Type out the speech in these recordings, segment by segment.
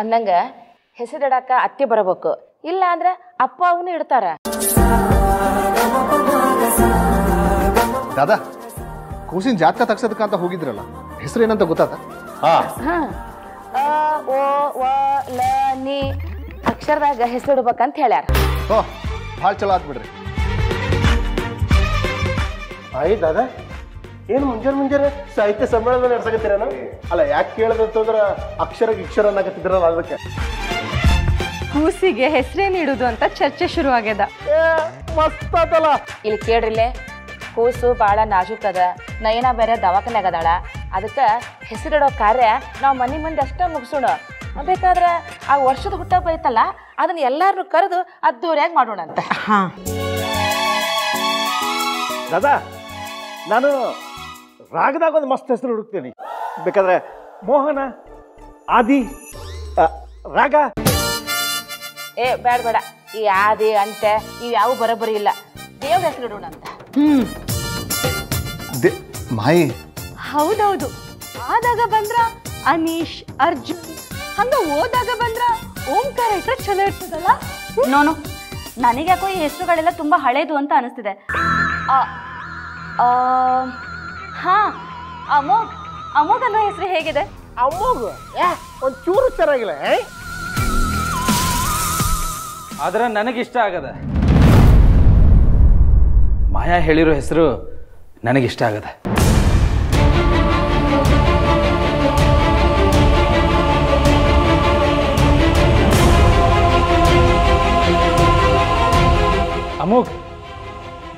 ಅಂದಂಗ ಹೆಸರಿಡಾಕ ಅತ್ತಿ ಬರಬೇಕು, ಇಲ್ಲ ಅಂದ್ರೆ ಅಪ್ಪ ಅವನು ಇಡ್ತಾರ. ದಾದಾ, ಕೂಸಿನ ಜಾತಕ ತಗ್ಸೋದಕ್ಕಂತ ಹೋಗಿದ್ರಲ್ಲ, ಹೆಸರು ಏನಂತ ಗೊತ್ತಾತ? ನೀ ಅಕ್ಷರದಾಗ ಹೆಸರಿಡ್ಬೇಕಂತ ಹೇಳ್ಯಾರ. ಭಾಳ ಚಲೋ ಆತ್ ಬಿಡ್ರಿ. ಆಯ್ ದಾದಾ, ಏನು ಮುಂಜಾನೆ ಮುಂಜಾನೆ ಸಾಹಿತ್ಯ ಸಮ್ಮೇಳನ ನಡೆಸಕತ್ತೀರೇನು? ಅಲ್ಲ, ಯಾಕೆ ಕೇಳದಂತಂದ್ರೆ ಅಕ್ಷರ ಗಿಕ್ಷರ ಅನ್ನಕತ್ತಿದ್ರಲ್ಲ ಅದಕ್ಕೆ. ಕೂಸಿಗೆ ಹೆಸರೇ ನೀಡುದು ಅಂತ ಚರ್ಚೆ ಶುರುವಾಗ್ಯದ. ಮಸ್ತಾತಲ್ಲ, ಇಲ್ಲಿ ಕೇಳ್ರಿಲ್ಲೇ, ಕೂಸು ಭಾಳ ನಾಜುಕದ, ನಯನ ಬೇರೆ ದವಾಖಾನೆಗದಾಳ, ಅದಕ್ಕೆ ಹೆಸರಿಡೋ ಕಾರ್ಯ ನಾವು ಮನೆ ಮುಂದೆ ಅಷ್ಟೇ ಮುಗಿಸೋಣ. ಬೇಕಾದ್ರೆ ಆ ವರ್ಷದ ಹುಟ್ಟಪ್ಪ ಐತಲ್ಲ, ಅದನ್ನ ಎಲ್ಲಾರನ್ನು ಕರೆದು ಅದ್ದೂರಿಯಾಗಿ ಮಾಡೋಣ ಅಂತ. ದಾದಾ, ನಾನು ರಾಗದಾಗ ಒಂದು ಮಸ್ತ್ ಹೆಸರು ಹುಡುಕ್ತೀನಿ. ಬೇಕಾದ್ರೆ ಮೋಹನ, ಆದಿ, ರಾಗ. ಏ ಬೇಡ ಬೇಡ, ಈ ಆದಿ ಅಂತೆ ಇವು ಯಾವ ಬರೋಬ್ಬರಿ ಇಲ್ಲ, ದೇವ್ರ ಹೆಸರು ಇಡೋಣ ಅಂತ. ಮಾಯಿ, ಹೌದೌದು. ಆದಾಗ ಬಂದ್ರ ಅನೀಶ್, ಅರ್ಜುನ್, ಹಂಗ ಓದಾಗ ಬಂದ್ರ ಓಂಕಾರ ಇಟ್ರೆ ಚಲೋ ಇರ್ತದಲ್ಲ. ನೋನು, ನನಗ್ಯಾಕೋ ಈ ಹೆಸರುಗಳೆಲ್ಲ ತುಂಬಾ ಹಳೇದು ಅಂತ ಅನಿಸ್ತಿದೆ. ಹಾ, ಅಮೋಘ್. ಅಮೋಘ್ ಅನ್ನೋ ಹೆಸರು ಹೇಗಿದೆ? ಅಮೋಘ್ ಒಂದ್ ಚೂರು ಚೆನ್ನಾಗಿಲ್ಲ, ಆದ್ರೆ ನನಗಿಷ್ಟ ಆಗದ. ಮಾಯಾ ಹೇಳಿರೋ ಹೆಸರು ನನಗಿಷ್ಟ ಆಗದ. ಅಮೋಘ್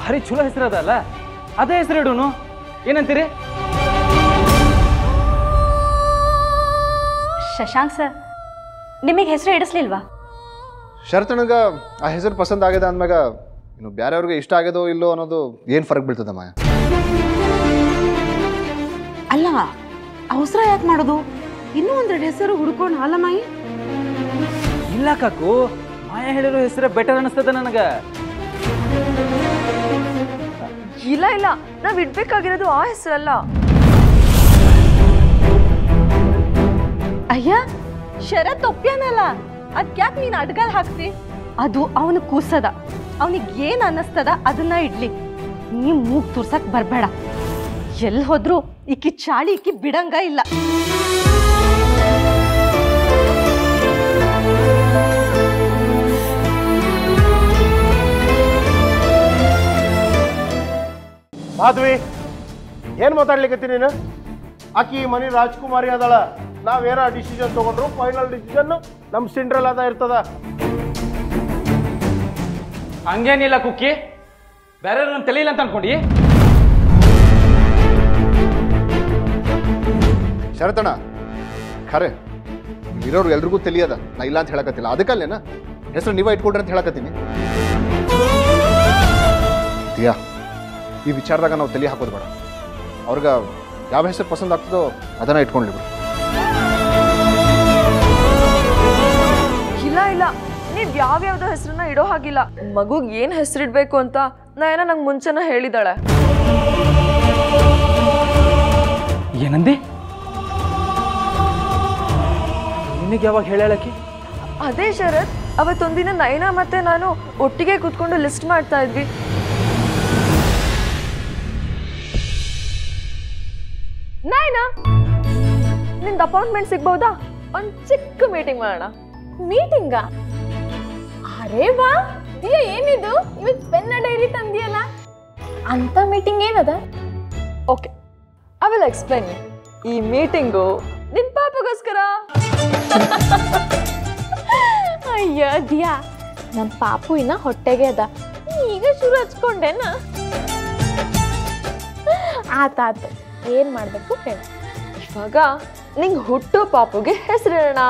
ಭಾರಿ ಚಲೋ ಹೆಸರು ಅದಲ್ಲ, ಅದೇ ಹೆಸರು ಇಡೋನು, ಏನಂತೀರಿ? ಶಶಾಂಕ್ ಸರ್, ನಿಮಗೆ ಹೆಸರು ಇಡಿಸ್ಲಿಲ್ವಾ? ಶರ್ತಣಗ ಆ ಹೆಸರು ಪಸಂದ್ ಆಗಿದೆ ಅಂದ್ಮ್ಯಾಗ ಇನ್ನು ಬೇರೆಯವ್ರಿಗೆ ಇಷ್ಟ ಆಗ್ಯದೋ ಇಲ್ಲೋ ಅನ್ನೋದು ಏನು ಫರಕ್ ಬೀಳ್ತದ ಮಾಯ? ಅಲ್ಲ, ಅವಸರ ಯಾಕೆ ಮಾಡೋದು? ಇನ್ನೂ ಒಂದೆರಡು ಹೆಸರು ಹುಡ್ಕೊಂಡು ಅಲ್ಲ ಮಾಯಿ? ಇಲ್ಲ ಕಾಕು, ಮಾಯಾ ಹೇಳಿರೋ ಹೆಸರು ಬೆಟರ್ ಅನಿಸ್ತದ ನನಗೆ. ಇಲ್ಲ ಇಲ್ಲ, ನಾವು ಇಡ್ಬೇಕಾಗಿರೋದು ಆ ಹೆಸರಲ್ಲ. ಅಯ್ಯ, ಶರತ್ ಒಪ್ಪ್ಯಾನಲ್ಲ, ಅದ್ಯಾಕೆ ನೀನು ಅಡ್ಗಾಲ್ ಹಾಕ್ತಿ? ಅದು ಅವನು ಕೂಸದ, ಅವನಿಗೆ ಏನು ಅನ್ನಿಸ್ತದ ಅದನ್ನ ಇಡ್ಲಿ. ನೀ ಮೂಗ್ ತುರ್ಸಕ್ ಬರಬೇಡ. ಎಲ್ಲಿ ಹೋದ್ರು ಈಕಿ ಚಾಳಿ, ಈಕಿ ಬಿಡಂಗ ಇಲ್ಲ. ಮಾಧವಿ, ಏನು ಮಾತಾಡ್ಲಿಕ್ಕತ್ತಿ ನೀನು? ಆಕಿ ಮನಿ ರಾಜ್ಕುಮಾರಿ ಅದಳ, ನಾವೇನೋ ಡಿಸಿಷನ್ ತೊಗೊಂಡ್ರು ಫೈನಲ್ ಡಿಸಿಷನ್ ನಮ್ಮ ಸಿಂಡ್ರಲ್ಲಾದ ಇರ್ತದ. ಹಂಗೇನಿಲ್ಲ ಕುಕ್ಕಿ, ಬೇರೆ ನನ್ನ ತಲೆಯಿಲ್ಲ ಅಂತ ಅನ್ಕೊಂಡಿ? ಶರತಣ, ಖರೆ ಇರೋರು ಎಲ್ರಿಗೂ ತಿಳಿಯದ, ನಾ ಇಲ್ಲ ಅಂತ ಹೇಳಕತ್ತಿಲ್ಲ. ಅದಕ್ಕಲ್ಲೇನ ಹೆಸರು ನೀವೇ ಇಟ್ಕೊಂಡ್ರೆ ಅಂತ ಹೇಳಕತ್ತೀನಿ. ತಿಯಾ, ಈ ವಿಚಾರದಾಗ ನಾವು ತಲೆ ಹಾಕೋದು ಬೇಡ. ಅವ್ರಿಗೆ ಯಾವ ಹೆಸರು ಪಸಂದ್ ಆಗ್ತದೋ ಅದನ್ನ ಇಟ್ಕೊಂಡ್ಲಿ ಬಿಡು. ಇಲ್ಲ ಇಲ್ಲ, ನೀವು ಯಾವ್ಯಾವ್ದೋ ಹೆಸರನ್ನ ಇಡೋ ಹಾಗಿಲ್ಲ. ಮಗುಗೆ ಏನು ಹೆಸರಿಡ್ಬೇಕು ಅಂತ ನಾಯನ ನಂಗೆ ಮುಂಚೆನ ಹೇಳಿದಾಳೆ. ಏನಂದಿ? ನಿನಗೆ ಯಾವಾಗ ಹೇಳಕ್ಕೆ? ಅದೇ ಶರತ್, ಅವತ್ತೊಂದಿನ ನಯನ ಮತ್ತೆ ನಾನು ಒಟ್ಟಿಗೆ ಕೂತ್ಕೊಂಡು ಲಿಸ್ಟ್ ಮಾಡ್ತಾ ಇದ್ವಿ. ನಾಯ್ನಾ, ನಿಂದು ಅಪಾಯಿಂಟ್ಮೆಂಟ್ ಸಿಗ್ಬಹುದಾ? ಒಂದು ಚಿಕ್ಕ ಮೀಟಿಂಗ್ ಮಾಡೋಣ. ಮೀಟಿಂಗಾ? ಅರೇ ವಾ, ದಿಯಾ ಏನಿದು, ಇವತ್ತು ಪೆನ್ನ ಡೈರಿ ತಂದಿಯಲ್ಲ? ಅಂತ ಮೀಟಿಂಗ್ ಏನದ? Okay, I will explain you. ಈ ಮೀಟಿಂಗು ನಿನ್ನ ಪಾಪಗೋಸ್ಕರ. ಅಯ್ಯೋ ದಿಯಾ, ನನ್ನ ಪಾಪು ಇನ್ನ ಹೊಟ್ಟೆಗೆ ಅದ, ಈಗ ಶುರು ಹಚ್ಕೊಂಡೇನ? ಆತಾತ, ಏನು ಮಾಡಬೇಕು ಹೇಳಿ. ಇವಾಗ ನಿಂಗೆ ಹುಟ್ಟೋ ಪಾಪುಗೆ ಹೆಸರಿಡೋಣ.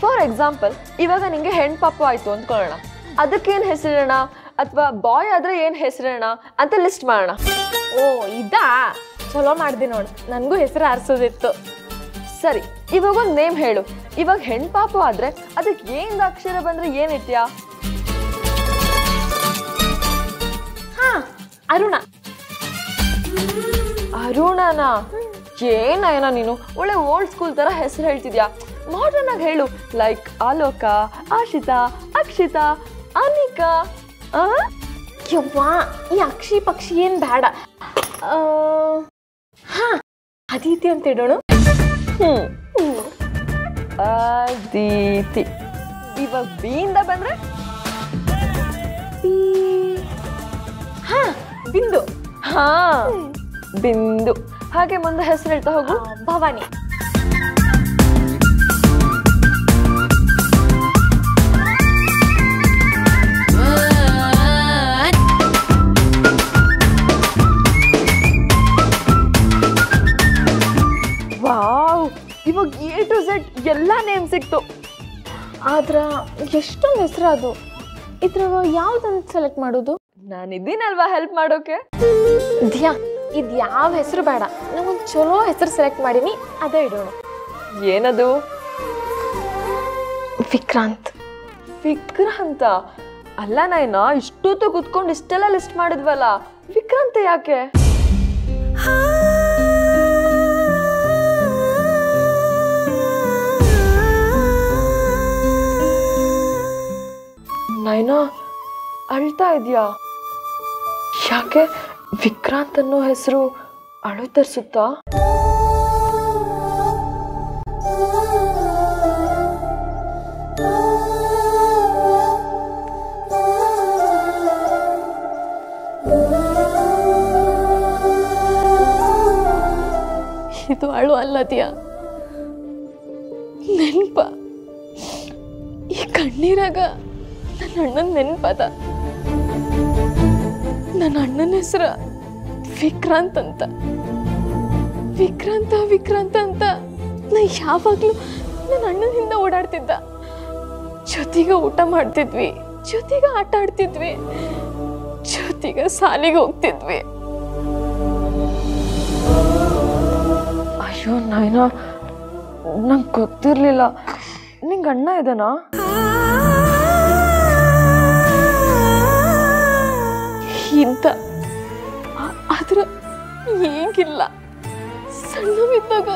ಫಾರ್ ಎಕ್ಸಾಂಪಲ್, ಇವಾಗ ನಿಂಗೆ ಹೆಣ್ಣು ಪಾಪು ಆಯಿತು ಅಂದ್ಕೊಳ್ಳೋಣ, ಅದಕ್ಕೇನು ಹೆಸರಿಡೋಣ, ಅಥವಾ ಬಾಯ್ ಆದರೆ ಏನು ಹೆಸರಿಡೋಣ ಅಂತ ಲಿಸ್ಟ್ ಮಾಡೋಣ. ಓ ಇದಾ, ಚಲೋ ಮಾಡಿದೆ ನೋಡಿ, ನನಗೂ ಹೆಸರು ಆರಿಸೋದಿತ್ತು. ಸರಿ, ಇವಾಗ ಒಂದು ನೇಮ್ ಹೇಳು. ಇವಾಗ ಹೆಣ್ಣು ಪಾಪು ಆದರೆ ಅದಕ್ಕೆ ಏನು ಅಕ್ಷರ ಬಂದರೆ ಏನಿತ್ಯಾ? ಹಾಂ, ಅರುಣ. ಅರುಣನಾ? ಏನಯ್ಯನ ನೀನು ಒಳ್ಳೆ ಓಲ್ಡ್ ಸ್ಕೂಲ್ ಥರ ಹೆಸರು ಹೇಳ್ತಿದ್ಯಾ. ಮಾಡರ್ನ್ ಆಗಿ ಹೇಳು. ಲೈಕ್ ಆಲೋಕ, ಆಶಿತಾ, ಅಕ್ಷಿತಾ, ಅನಿಕಾ. ಯವ್ವಾ, ಈ ಅಕ್ಷಿ ಪಕ್ಷಿ ಏನ್ ಬೇಡ. ಹಾ, ಅದಿತಿ ಅಂತ ಇಡೋಣ. ಅದಿತಿ. ಇವಾಗ ಬಿ ಇಂದ ಬಂದ್ರೆ ಹಾ ಬಿಂದು. ಹಾ ಬಿಂದು. ಹಾಗೆ ಮುಂದೆ ಹೆಸರು ಹೇಳ್ತಾ ಹೋಗು. ಭವಾನಿ. ವಾವ್, ಇವಾಗ ಎ ಟು ಝೆಡ್ ಎಲ್ಲ ನೇಮ್ ಸಿಕ್ತು. ಆದ್ರೆ ಎಷ್ಟೊಂದು ಹೆಸರು ಅದು. ಇದ್ರಾಗ ಯಾವ್ದನ್ನು ಸೆಲೆಕ್ಟ್ ಮಾಡೋದು? ನಾನಿದ್ದೀನಲ್ವಾ ಹೆಲ್ಪ್ ಮಾಡೋಕೆ. ಧ್ಯ, ಇದು ಯಾವ ಹೆಸರು ಬೇಡ, ನಮಗೊಂದು ಚಲೋ ಹೆಸರು ಸೆಲೆಕ್ಟ್ ಮಾಡೀನಿ, ಅದೇ ಇಡೋಣ. ಏನದು? ವಿಕ್ರಾಂತ್. ವಿಕ್ರಾಂತ? ಅಲ್ಲ ನಾಯ್ನ, ಇಷ್ಟೊತ್ತು ಕೂತ್ಕೊಂಡು ಇಷ್ಟೆಲ್ಲ ಲಿಸ್ಟ್ ಮಾಡಿದ್ವಲ್ಲ, ವಿಕ್ರಾಂತ ಯಾಕೆ? ನಾಯ್ನ ಅಳ್ತಾ ಇದೆಯಾ? ಯಾಕೆ ವಿಕ್ರಾಂತ್ ಅನ್ನೋ ಹೆಸರು ಅಳು ತರಿಸುತ್ತಾ? ಇದು ಅಳು ಅಲ್ಲದಿಯ, ನೆನಪ. ಈ ಕಣ್ಣೀರಾಗ ನನ್ನ ಅಣ್ಣನ ನೆನಪಾದ. ನನ್ನ ಅಣ್ಣನ ಹೆಸರು ವಿಕ್ರಾಂತ್ ಅಂತ. ವಿಕ್ರಾಂತ ವಿಕ್ರಾಂತ ಅಂತ ನಾ ಯಾವಾಗಲೂ ನನ್ನ ಅಣ್ಣನ ಹಿಂದೆ ಓಡಾಡ್ತಿದ್ದ. ಜೊತೆಗೆ ಊಟ ಮಾಡ್ತಿದ್ವಿ, ಜೊತೆಗೆ ಆಟ ಆಡ್ತಿದ್ವಿ, ಜೊತೆಗೆ ಸಾಲಿಗೆ ಹೋಗ್ತಿದ್ವಿ. ಅಯ್ಯೋ ನಾಯ್ನ, ನಂಗೆ ಗೊತ್ತಿರಲಿಲ್ಲ. ನಿಂಗೆ ಅಣ್ಣ ಇದ್ದಾನಾ? ಇಂತ ಆದ್ರೆ ಈಗಿಲ್ಲ, ಸಣ್ಣವಿದ್ದಾಗ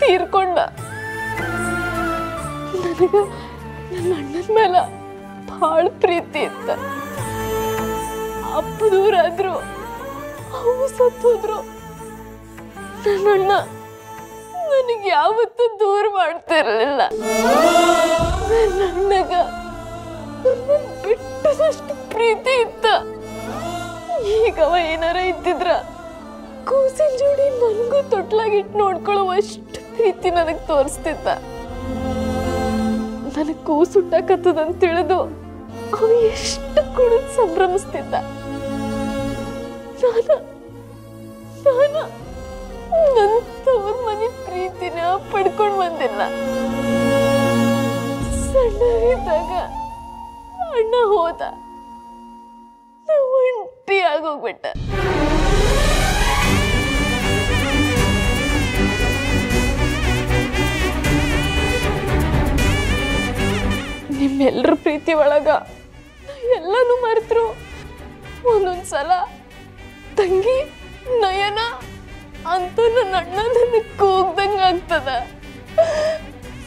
ತೀರ್ಕೊಂಡ. ನನಗ ನನ್ನ ಅಣ್ಣನ ಮೇಲೆ ಭಾಳ ಪ್ರೀತಿ ಇತ್ತ. ಅಪ್ಪ ದೂರಾದ್ರು, ಅವು ಸತ್ತೋದ್ರು, ನನ್ನ ಅಣ್ಣ ನನಗೆ ಯಾವತ್ತೂ ದೂರ ಮಾಡ್ತಿರ್ಲಿಲ್ಲ. ನನ್ನ ಅಣ್ಣಗ ಬಿಟ್ಟದಷ್ಟು ಪ್ರೀತಿ ಇತ್ತ. ಈಗವ ಏನಾರ ಇದ್ದಿದ್ರ ಕೂಸಿನ ಜೋಡಿ ನನಗೂ ತೊಟ್ಲಾಗಿಟ್ಟು ನೋಡ್ಕೊಳ್ಳುವಷ್ಟು ಪ್ರೀತಿ ನನಗೆ ತೋರಿಸ್ತಿದ್ದ. ನನಗೆ ಕೂಸು ಹುಟ್ಟಾಕತ್ತದಂತ ತಿಳಿದು ಅವ ಎಷ್ಟು ಕುಡಿದು ಸಂಭ್ರಮಿಸ್ತಿದ್ದ. ನಾನು ನನ್ನ ತವ್ರ ಮನೆ ಪ್ರೀತಿನ ಪಡ್ಕೊಂಡು ಬಂದಿಲ್ಲ. ಸಣ್ಣವಿದ್ದಾಗ ಅಣ್ಣ ಹೋದ, ಒಂಟಿ ಆಗೋಗ್ಬಿಟ್ಟ. ನಿಮ್ಮೆಲ್ಲರ ಪ್ರೀತಿ ಒಳಗ ನಾ ಎಲ್ಲಾನು ಮರೆತರು. ಒಂದೊಂದ್ಸಲ ತಂಗಿ, ನಯನ ಅಂತ ನನ್ನ ಅಣ್ಣ ನನಗೆ ಕೂಗ್ದಂಗ ಆಗ್ತದ.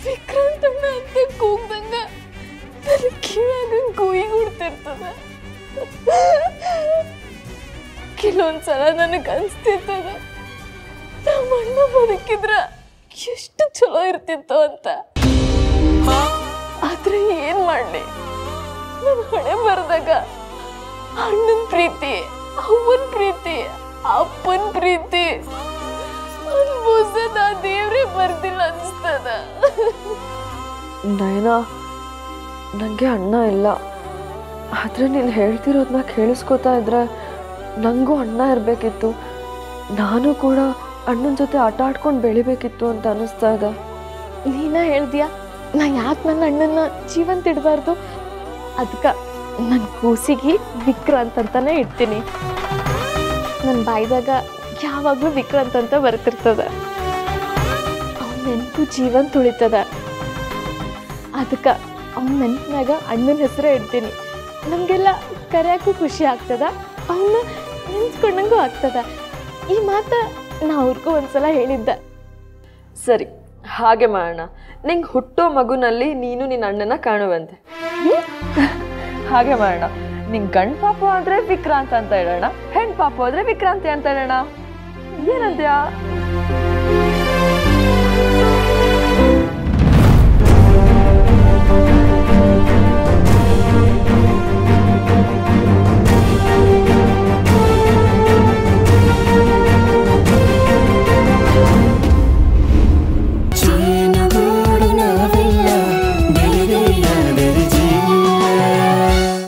ವಿಕ್ರಾಂತ್ ಅಣ್ಣ ಅಂತ ಕೂಗ್ದಂಗ ನನ್ನ ಕೀಳಾಗ ಕೂಯಿಗುಡ್ತಿರ್ತದ. ಕೆಲವೊಂದ್ಸಲ ನನಗೆ ಅನಿಸ್ತಿರ್ತದ, ನಮ್ಮ ಅಣ್ಣ ಬದುಕಿದ್ರ ಎಷ್ಟು ಚಲೋ ಇರ್ತಿತ್ತು ಅಂತ. ಆದ್ರೆ ಏನ್ ಮಾಡ್ಲಿ, ನಾನು ಹಣೆ ಬರ್ದಾಗ ಅಣ್ಣನ ಪ್ರೀತಿ, ಅವ್ವನ ಪ್ರೀತಿ, ಅಪ್ಪನ ಪ್ರೀತಿ ಅನ್ಭವಿಸದ ದೇವ್ರೆ ಬರ್ದಿಲ್ಲ ಅನ್ಸ್ತದ. ನಯನಾ, ನಂಗೆ ಅಣ್ಣ ಇಲ್ಲ. ಆದರೆ ನೀನು ಹೇಳ್ತಿರೋದನ್ನ ಕೇಳಿಸ್ಕೋತಾ ಇದ್ರೆ ನನಗೂ ಅಣ್ಣ ಇರಬೇಕಿತ್ತು, ನಾನು ಕೂಡ ಅಣ್ಣನ ಜೊತೆ ಆಟ ಆಡ್ಕೊಂಡು ಬೆಳಿಬೇಕಿತ್ತು ಅಂತ ಅನ್ನಿಸ್ತಾ ಇದೆ. ನೀನ ಹೇಳ್ದೀಯಾ, ನಾ ಯಾಕೆ ನನ್ನ ಅಣ್ಣನ ಜೀವಂತ ಇಡಬಾರ್ದು, ಅದಕ್ಕೆ ನನ್ನ ಕೂಸಿಗೆ ವಿಕ್ರಾಂತ್ ಅಂತಾನೆ ಇಡ್ತೀನಿ. ನನ್ನ ಬಾಯಿದಾಗ ಯಾವಾಗಲೂ ವಿಕ್ರಾಂತ್ ಅಂತ ಬರ್ತಿರ್ತದ. ಅವ್ನ ನೆನಪು ಜೀವಂತ ಉಳಿತದ, ಅದಕ್ಕೆ ಅವ್ನ ನೆನಪಿನಾಗ ಅಣ್ಣನ ಹೆಸರೇ ಇಡ್ತೀನಿ. ನಮಗೆಲ್ಲ ಕರೆಯೋಕ್ಕೂ ಖುಷಿ ಆಗ್ತದ, ಅವನ್ನ ನೆನ್ಸ್ಕೊಂಡಂಗೂ ಆಗ್ತದ. ಈ ಮಾತು ನಾ ಅವ್ರಿಗೂ ಒಂದ್ಸಲ ಹೇಳಿದ್ದೆ. ಸರಿ, ಹಾಗೆ ಮಾಡೋಣ. ನಿಂಗೆ ಹುಟ್ಟೋ ಮಗುನಲ್ಲಿ ನೀನು ನಿನ್ನ ಅಣ್ಣನ ಕಾಣುವಂತೆ. ಹಾಗೆ ಮಾಡೋಣ. ನಿಂಗೆ ಗಂಡು ಪಾಪು ಆದರೆ ವಿಕ್ರಾಂತ್ ಅಂತ ಇಡೋಣ, ಹೆಣ್ಣು ಪಾಪು ಆದರೆ ವಿಕ್ರಾಂತಿ ಅಂತ ಇಡೋಣ. ಏನಂತ್ಯಾ?